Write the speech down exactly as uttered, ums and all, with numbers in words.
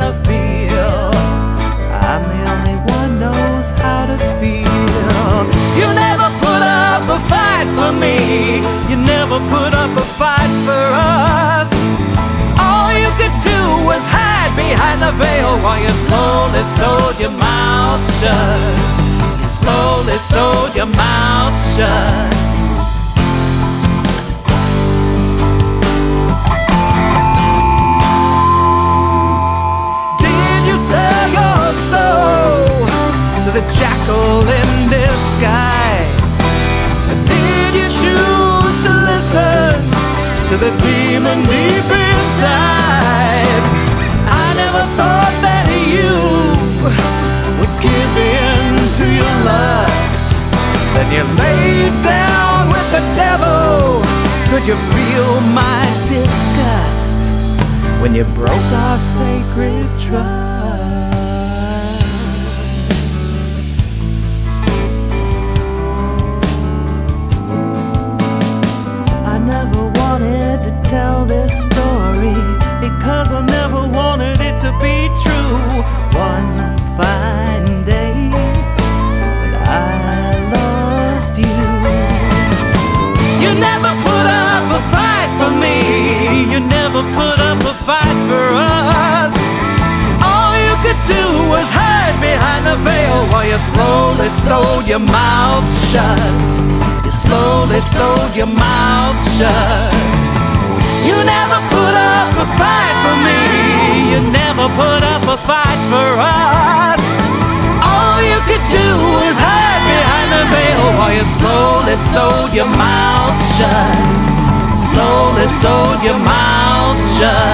to feel. I'm the only one knows how to feel. You never put up a fight for me. You never put up a fight for us. All you could do was hide behind the veil while you slowly sewed your mouth shut. You slowly sewed your mouth shut. The jackal in disguise. Did you choose to listen to the demon deep inside? I never thought that you would give in to your lust. Then you laid down with the devil. Could you feel my disgust when you broke our sacred trust? Tell this story because I never wanted it to be true. One fine day when I lost you, you never put up a fight for me. You never put up a fight for us. All you could do was hide behind the veil while you slowly sewed your mouth shut. You slowly sewed your mouth shut. You never put up a fight for me. You never put up a fight for us. All you could do is hide behind the veil while you slowly sewed your mouth shut. Slowly sewed your mouth shut.